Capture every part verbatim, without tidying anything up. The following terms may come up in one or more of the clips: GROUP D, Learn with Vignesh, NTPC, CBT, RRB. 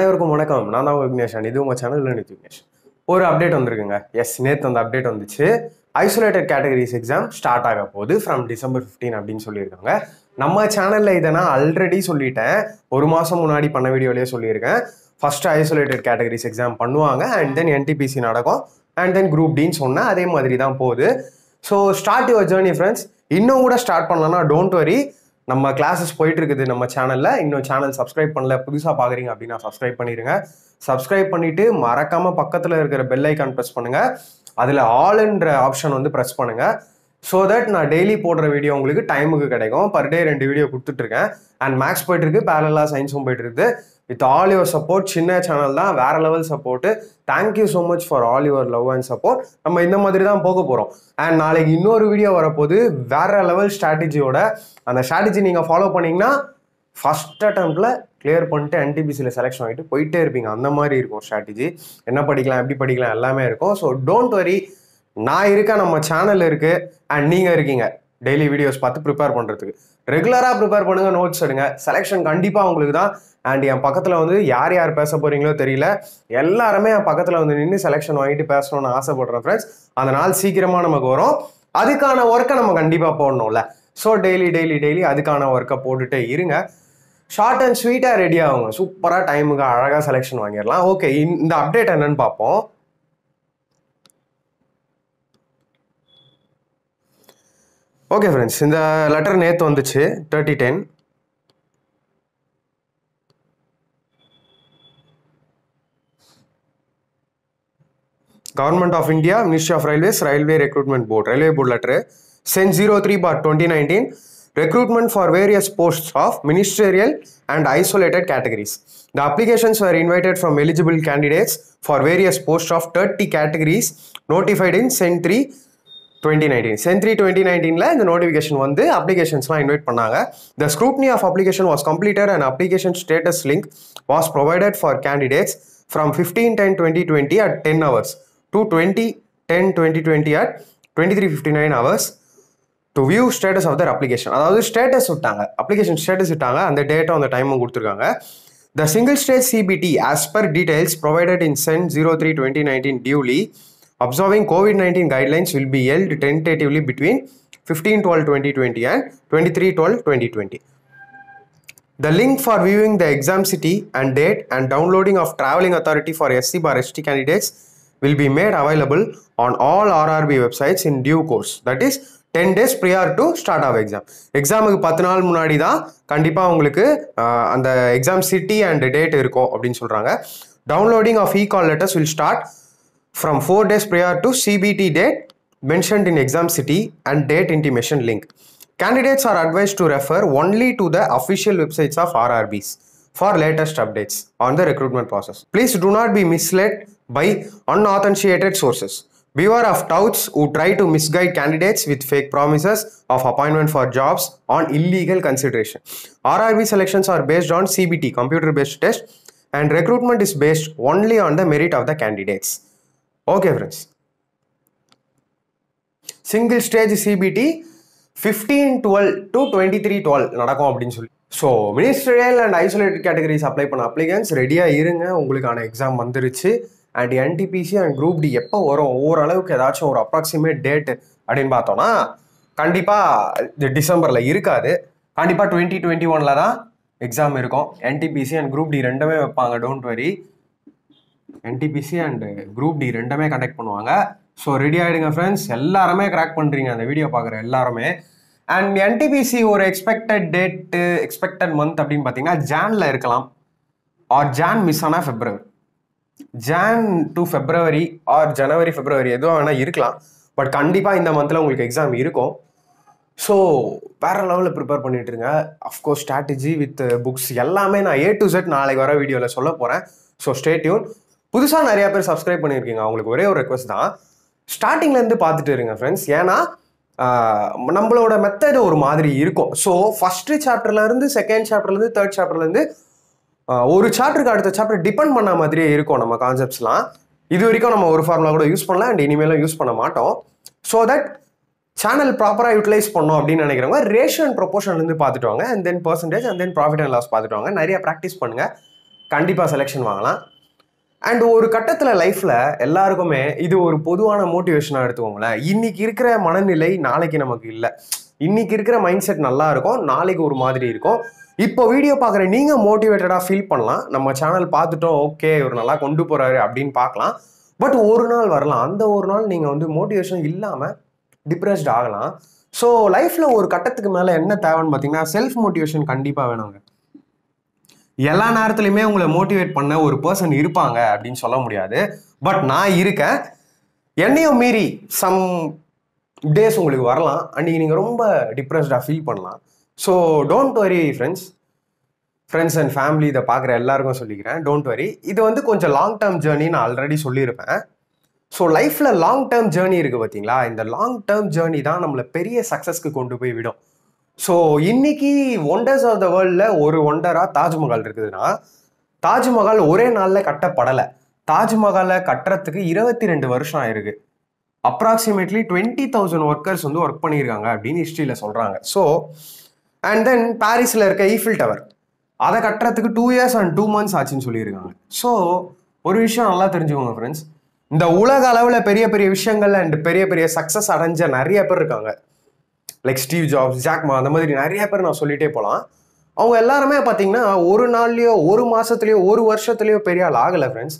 அனைவருக்கும் வணக்கம். நான் தான் விக்னேஷன், இது உங்கள் சேனல் Learn with Vignesh. ஒரு அப்டேட் வந்துருக்குங்க. எஸ், நேற்று அந்த அப்டேட் வந்துச்சு. ஐசோலேட்டட் கேட்டகரிஸ் எக்ஸாம் ஸ்டார்ட் ஆக போகுது ஃப்ரம் டிசம்பர் ஃபிஃப்டீன் அப்படின்னு சொல்லியிருக்காங்க. நம்ம சேனலில் இதை நான் ஆல்ரெடி சொல்லிட்டேன், ஒரு மாதம் முன்னாடி பண்ண வீடியோலேயே சொல்லியிருக்கேன். ஃபஸ்ட்டு ஐசோலேட்டட் கேட்டகரிஸ் எக்ஸாம் பண்ணுவாங்க, அண்ட் தென் என்டிபிசி நடக்கும், அண்ட் தென் குரூப் டின்னு சொன்னால் அதே மாதிரி தான் போகுது. So start your journey friends. இன்னும் கூட ஸ்டார்ட் பண்ணலன்னா டோன்ட் வரி, நம்ம கிளாஸஸ் போயிட்டு இருக்குது நம்ம சேனலில். இன்னும் சேனல் சப்ஸ்கிரைப் பண்ணல, புதுசாக பார்க்குறீங்க அப்படின்னா சப்ஸ்கிரைப் பண்ணிடுங்க. சப்ஸ்கிரைப் பண்ணிவிட்டு மறக்காமல் பக்கத்தில் இருக்கிற பெல் ஐக்கான் ப்ரெஸ் பண்ணுங்கள், அதில் ஆல்ன்ற ஆப்ஷன் வந்து ப்ரெஸ் பண்ணுங்கள். ஸோ தட் நான் டெய்லி போடுற வீடியோ உங்களுக்கு டைமுக்கு கிடைக்கும். பர் டே ரெண்டு வீடியோ கொடுத்துட்ருக்கேன், அண்ட் மேக்ஸ் போய்ட்டுருக்கு, பேரலாக சயின்ஸும் போய்ட்டுருக்குது. வித் ஆல் யுவர் சப்போர்ட், சின்ன சேனல் தான், வேறு level support. Thank you so much for all your love and support. நம்ம இந்த மாதிரி தான் போக போகிறோம். அண்ட் நாளைக்கு இன்னொரு வீடியோ வரப்போது வேறு லெவல் ஸ்ட்ராட்டஜியோட. அந்த ஸ்ட்ராட்டஜி நீங்கள் ஃபாலோ பண்ணிங்கன்னா ஃபஸ்ட் அட்டெம்ப்டில் கிளியர் பண்ணிட்டு என்டிபிசியில் செலெக்ஷன் ஆகிட்டு போயிட்டே இருப்பீங்க. அந்த மாதிரி இருக்கும் ஸ்ட்ராட்டஜி. என்ன படிக்கலாம், எப்படி படிக்கலாம், எல்லாமே இருக்கும். ஸோ டோன்ட் வரி, நான் இருக்கேன், நம்ம சேனல் இருக்குது, அண்ட் நீங்கள் இருக்கீங்க. டெய்லி வீடியோஸ் பார்த்து ப்ரிப்பேர் பண்ணுறதுக்கு ரெகுலராக ப்ரிப்பேர் பண்ணுங்கள், நோட்ஸ் எடுங்க. செலெக்ஷன் கண்டிப்பாக உங்களுக்கு தான். அண்ட் என் பக்கத்தில் வந்து யார் யார் பேச போகிறீங்களோ தெரியல, எல்லாருமே என் பக்கத்தில் வந்து நின்று செலெக்ஷன் வாங்கிட்டு பேசணும்னு ஆசைப்படுறேன் ஃப்ரெண்ட்ஸ். அந்த நாள் சீக்கிரமாக நமக்கு வரும். அதுக்கான ஒர்க்கை நம்ம கண்டிப்பாக போடணும்ல. ஸோ டெய்லி டெய்லி டெய்லி அதுக்கான ஒர்க்கை போட்டுகிட்டே இருங்க. ஷார்ட் அண்ட் ஸ்வீட்டாக ரெடி ஆகுங்க, சூப்பராக டைமுக்கு அழகாக செலெக்ஷன் வாங்கிடலாம். ஓகே, இந்த அப்டேட் என்னன்னு பார்ப்போம். ஓகே ஃப்ரெண்ட்ஸ், இந்த லெட்டர் நேற்று வந்துச்சு thirty ten. Government of India, ministry of railways, railway recruitment board, railway board letter CEN zero three bar twenty nineteen recruitment for various post of ministerial and isolated categories. The applications were invited from eligible candidates for various posts of thirty categories notified in CEN three twenty nineteen. CEN three twenty நைன்டீனில் இந்த notification வந்து அப்ளிகேஷன்ஸ்லாம் invite பண்ணாங்க. The scrutiny of application was completed and application status link was provided for candidates from fifteen ten twenty twenty at ten hours to twenty ten twenty twenty at twenty three fifty nine hours to view status of their application. அதாவது status விட்டாங்க, application status விட்டாங்க, அந்த டேட்டும் அந்த டைமும் கொடுத்துருக்காங்க. The single stage CBT as per details provided in CEN zero three twenty nineteen duly observing covid nineteen guidelines will be held tentatively between fifteen twelve twenty twenty and twenty-three twelve twenty twenty. The link for viewing the exam city and date and downloading of traveling authority for S C bar S T candidates will be made available on all R R B websites in due course, that is ten days prior to start of exam. Exam ku ten naal munadi da kandipa ungalku and the exam city and date irukum appdin solranga. Downloading of e-call letters will start from four days prior to C B T date mentioned in exam city and date intimation link. Candidates are advised to refer only to the official websites of R R Bs for latest updates on the recruitment process. Please do not be misled by unauthenticated sources. Beware of touts who try to misguide candidates with fake promises of appointment for jobs on illegal consideration. R R B selections are based on C B T, computer based test, and recruitment is based only on the merit of the candidates. Okay friends, single stage C B T fifteen twelve to twenty-three twelve நடக்கும் அப்படின்னு சொல்லி. So ministerial and isolated categories apply பண்ண applicants ரெடியாக இருங்க, உங்களுக்கான exam வந்துருச்சு. And NTPC and group D எப்போ வரும், ஓரளவுக்கு ஏதாச்சும் ஒரு அப்ராக்சிமேட் டேட்டு அப்படின்னு பார்த்தோம்னா கண்டிப்பாக டிசம்பரில் இருக்காது, கண்டிப்பாக டுவெண்ட்டி டுவெண்ட்டி ஒனில் தான் எக்ஸாம் இருக்கும். என்டிபிசி அண்ட் குரூப் டி ரெண்டுமே வைப்பாங்க, டோன்ட் வரி. N T P C and group D ரெண்டுமே கண்டக்ட் பண்ணுவாங்க. ஸோ ரெடி ஆகிடுங்க ஃப்ரெண்ட்ஸ், எல்லாருமே கிராக் பண்ணுறீங்க அந்த வீடியோ பார்க்குற எல்லாருமே. And N T P C ஒரு எக்ஸ்பெக்டட் டேட்டு, எக்ஸ்பெக்டட் மந்த் அப்படின்னு பார்த்தீங்கன்னா ஜானில் இருக்கலாம், ஆர் ஜான் மிஸ் ஆனால் February, Jan to February or ஜனவரி ஃபெப்ரவரி எதுவும் வேணால் இருக்கலாம். பட் கண்டிப்பாக இந்த மந்தில் உங்களுக்கு எக்ஸாம் இருக்கும். ஸோ வேறு லெவலில் ப்ரிப்பேர் பண்ணிட்டு இருங்க. அஃப்கோர்ஸ் ஸ்ட்ராட்டஜி வித் புக்ஸ் எல்லாமே நான் ஏ டு செட் நாளைக்கு வர வீடியோவில் சொல்ல போகிறேன். So stay tuned. புதுசாக நிறையா பேர் சப்ஸ்கிரைப் பண்ணியிருக்கீங்க, அவங்களுக்கு ஒரே ஒரு ரெக்வஸ்ட் தான், ஸ்டார்டிங்லேருந்து பார்த்துட்டு இருங்க ஃப்ரெண்ட்ஸ். ஏன்னா நம்மளோட மெத்தட் ஒரு மாதிரி இருக்கும். ஸோ ஃபஸ்ட்டு சாப்டர்லேருந்து செகண்ட் சாப்டர்லேருந்து தேர்ட் சாப்டர்லேருந்து ஒரு சாப்டருக்கு அடுத்த சாப்டர் டிபெண்ட் பண்ண மாதிரியே இருக்கும் நம்ம கான்செப்ட்ஸ்லாம். இது வரைக்கும் நம்ம ஒரு ஃபார்முலா கூட யூஸ் பண்ணலாம், அண்ட் இனிமேலும் யூஸ் பண்ண மாட்டோம். ஸோ தட் சேனல் ப்ராப்பராக யூட்டிலைஸ் பண்ணோம் அப்படின்னு நினைக்கிறவங்க ரேஷன் ப்ரொபோஷன்லேருந்து பார்த்துட்டு வாங்க, and then percentage and then profit and loss பார்த்துட்டு வாங்க. நிறையா ப்ராக்டிஸ் பண்ணுங்கள். கண்டிப்பாக செலெக்ஷன் வாங்கலாம். அண்ட் ஒரு கட்டத்தில் லைஃப்பில் எல்லாருக்குமே இது ஒரு பொதுவான மோட்டிவேஷனாக எடுத்துக்கோங்களேன். இன்றைக்கி இருக்கிற மனநிலை நாளைக்கு நமக்கு இல்லை. இன்றைக்கி இருக்கிற மைண்ட் செட் நல்லா இருக்கும், நாளைக்கு ஒரு மாதிரி இருக்கும். இப்போ வீடியோ பார்க்குற நீங்கள் மோட்டிவேட்டடாக ஃபீல் பண்ணலாம், நம்ம சேனல் பார்த்துட்டோம் ஓகே ஒரு நல்லா கொண்டு போகிறாரு அப்படின்னு பார்க்கலாம். பட் ஒரு நாள் வரலாம், அந்த ஒரு நாள் நீங்கள் வந்து மோட்டிவேஷன் இல்லாமல் டிப்ரெஸ்ட் ஆகலாம். ஸோ லைஃப்பில் ஒரு கட்டத்துக்கு மேலே என்ன தேவைன்னு பார்த்தீங்கன்னா செல்ஃப் மோட்டிவேஷன் கண்டிப்பாக வேணுங்க. எல்லா நேரத்துலையுமே உங்களை மோட்டிவேட் பண்ண ஒரு பர்சன் இருப்பாங்க அப்படின்னு சொல்ல முடியாது. பட் நான் இருக்கேன், என்னையும் மீறி சம் டேஸ் உங்களுக்கு வரலாம், அன்றைக்கி நீங்கள் ரொம்ப டிப்ரெஸ்டாக ஃபீல் பண்ணலாம். So don't worry friends, friends and family இதை பார்க்குற எல்லாருக்கும் சொல்லிக்கிறேன், டோன்ட் வரி. இது வந்து கொஞ்சம் லாங் டேர்ம் ஜேர்னி நான் ஆல்ரெடி சொல்லியிருப்பேன். ஸோ லைஃப்பில் லாங் டேர்ம் ஜேர்னி இருக்குது பார்த்தீங்களா, இந்த லாங் டேர்ம் ஜேர்னி தான் நம்மளை பெரிய சக்ஸஸ்க்கு கொண்டு போய் விடும். ஸோ இன்றைக்கி ஒண்டர்ஸ் ஆஃப் த வேர்ல்டில் ஒரு ஒண்டராக தாஜ்மஹால் இருக்குதுன்னா, தாஜ்மஹால் ஒரே நாளில் கட்டப்படலை. தாஜ்மஹாலை கட்டுறதுக்கு இருபத்தி ரெண்டு வருஷம் ஆயிருக்கு. அப்ராக்சிமேட்லி டுவெண்ட்டி தௌசண்ட் ஒர்க்கர்ஸ் வந்து ஒர்க் பண்ணியிருக்காங்க அப்படின்னு ஹிஸ்ட்ரியில் சொல்கிறாங்க. ஸோ அண்ட் தென் பாரிஸில் இருக்க ஈஃபில் டவர் அதை கட்டுறதுக்கு two years and two months ஆச்சுன்னு சொல்லியிருக்காங்க. ஸோ ஒரு விஷயம் நல்லா தெரிஞ்சுக்கோங்க ஃப்ரெண்ட்ஸ், இந்த உலக அளவில் பெரிய பெரிய விஷயங்கள் அண்ட் பெரிய பெரிய சக்ஸஸ் அடைஞ்ச நிறைய பேர் இருக்காங்க. லைக் ஸ்டீவ் ஜாப்ஸ், ஜாக்மா, அந்த மாதிரி நிறைய பேர் நான் சொல்லிகிட்டே போகலாம். அவங்க எல்லாருமே பார்த்தீங்கன்னா ஒரு நாள்லையோ ஒரு மாதத்துலையோ ஒரு வருஷத்துலையோ பெரிய ஆள் ஆகலை friends.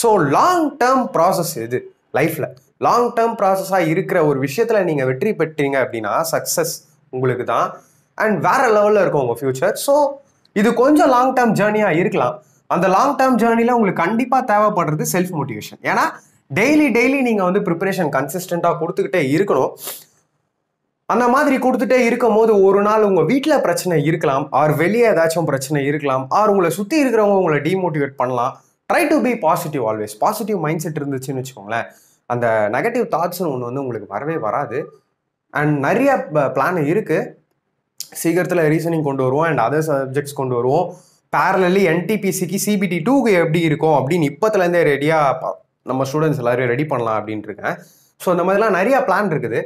So long term process இது. லைஃப்பில் லாங் டேர்ம் ப்ராசஸாக இருக்கிற ஒரு விஷயத்தில் நீங்கள் வெற்றி பெற்றீங்க அப்படின்னா சக்ஸஸ் உங்களுக்கு தான் அண்ட் வேறு லெவலில் இருக்கும் உங்கள் ஃப்யூச்சர். ஸோ இது கொஞ்சம் லாங் டேர்ம் ஜேர்னியாக இருக்கலாம். அந்த லாங் டேர்ம் ஜேர்னியில் உங்களுக்கு கண்டிப்பாக தேவைப்படுறது செல்ஃப் மோட்டிவேஷன். ஏன்னா டெய்லி டெய்லி நீங்கள் வந்து ப்ரிப்பரேஷன் கன்சிஸ்டண்ட்டாக கொடுத்துக்கிட்டே இருக்கணும். அந்த மாதிரி கொடுத்துட்டே இருக்கும் போது ஒரு நாள் உங்கள் வீட்டில் பிரச்சனை இருக்கலாம், ஆர் வெளியே ஏதாச்சும் பிரச்சனை இருக்கலாம், ஆர் உங்களை சுற்றி இருக்கிறவங்க உங்களை டிமோட்டிவேட் பண்ணலாம். Try to be positive always. Positive mind set இருந்துச்சுன்னு வச்சுக்கோங்களேன், அந்த நெகட்டிவ் தாட்ஸ்னு ஒன்று வந்து உங்களுக்கு வரவே வராது. அண்ட் நிறைய பிளான் இருக்குது, சீக்கிரத்தில் ரீசனிங் கொண்டு வருவோம் அண்ட் அதர் சப்ஜெக்ட்ஸ் கொண்டு வருவோம். பேரலி என்டிபிசிக்கு சிபிடி டூக்கு எப்படி இருக்கும் அப்படின்னு இப்போத்துலேருந்தே ரெடியாக நம்ம ஸ்டூடெண்ட்ஸ் எல்லோரும் ரெடி பண்ணலாம் அப்படின்ட்டு இருக்கேன். ஸோ இந்த மாதிரிலாம் நிறையா பிளான் இருக்குது.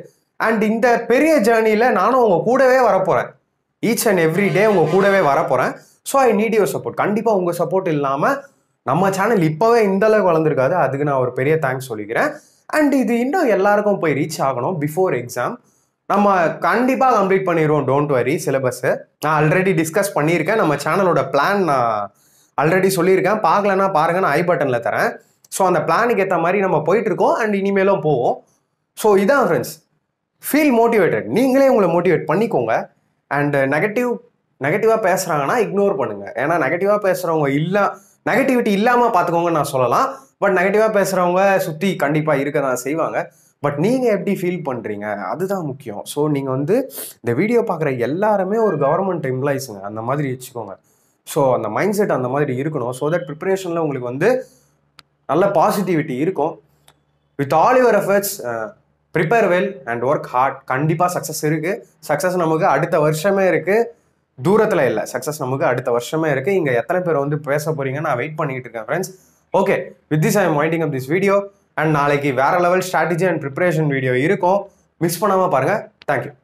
அண்ட் இந்த பெரிய ஜேர்னியில் நானும் உங்கள் கூடவே வரப்போகிறேன். ஈச் அண்ட் எவ்ரி டே உங்கள் கூடவே வரப்போகிறேன். So I need your support. கண்டிப்பாக உங்கள் சப்போர்ட் இல்லாமல் நம்ம சேனல் இப்போவே இந்தளவுக்கு வளர்ந்துருக்காது. அதுக்கு நான் ஒரு பெரிய தேங்க்ஸ் சொல்லிக்கிறேன். அண்ட் இது இன்னும் எல்லாருக்கும் போய் ரீச் ஆகணும். பிஃபோர் எக்ஸாம் நம்ம கண்டிப்பாக கம்ப்ளீட் பண்ணிடுவோம், டோன்ட் வரி. சிலபஸ்ஸு நான் ஆல்ரெடி டிஸ்கஸ் பண்ணியிருக்கேன். நம்ம சேனலோட பிளான் நான் ஆல்ரெடி சொல்லியிருக்கேன், பார்க்கலன்னா பாருங்கள், நான் ஐ பட்டனில் தரேன். ஸோ அந்த பிளானுக்கு ஏற்ற மாதிரி நம்ம போயிட்டுருக்கோம் அண்ட் இனிமேலும் போவோம். ஸோ இதான் ஃப்ரெண்ட்ஸ், ஃபீல் மோட்டிவேட்டட். நீங்களே உங்களை மோட்டிவேட் பண்ணிக்கோங்க. அண்டு நெகட்டிவ் நெகட்டிவாக பேசுகிறாங்கன்னா இக்னோர் பண்ணுங்கள். ஏன்னா நெகட்டிவாக பேசுகிறவங்க இல்லை, நெகட்டிவிட்டி இல்லாமல் பார்த்துக்கோங்கன்னு நான் சொல்லலாம். பட் நெகட்டிவாக பேசுகிறவங்க சுற்றி கண்டிப்பாக இருக்க தான் செய்வாங்க. பட் நீங்கள் எப்படி ஃபீல் பண்ணுறீங்க அதுதான் முக்கியம். ஸோ நீங்கள் வந்து இந்த வீடியோ பார்க்குற எல்லாருமே ஒரு கவர்மெண்ட் எம்ப்ளாயிஸுங்க, அந்த மாதிரி வச்சுக்கோங்க. ஸோ அந்த மைண்ட் செட் அந்த மாதிரி இருக்கணும். ஸோ தட் ப்ரிப்பரேஷனில் உங்களுக்கு வந்து நல்ல பாசிட்டிவிட்டி இருக்கும். With all your efforts, prepare well and work hard. கண்டிப்பாக சக்ஸஸ் இருக்குது. சக்ஸஸ் நமக்கு அடுத்த வருஷமே இருக்குது, தூரத்தில் இல்லை. சக்ஸஸ் நமக்கு அடுத்த வருஷமே இருக்குது. இங்கே எத்தனை பேர் வந்து பேச போகிறீங்க நான் வெயிட் பண்ணிக்கிட்டு இருக்கேன் friends. Okay, with this I am winding up this video. And நாளைக்கு வேறு level strategy and preparation video இருக்கும், மிஸ் பண்ணாமல் பாருங்கள். தேங்க்யூ.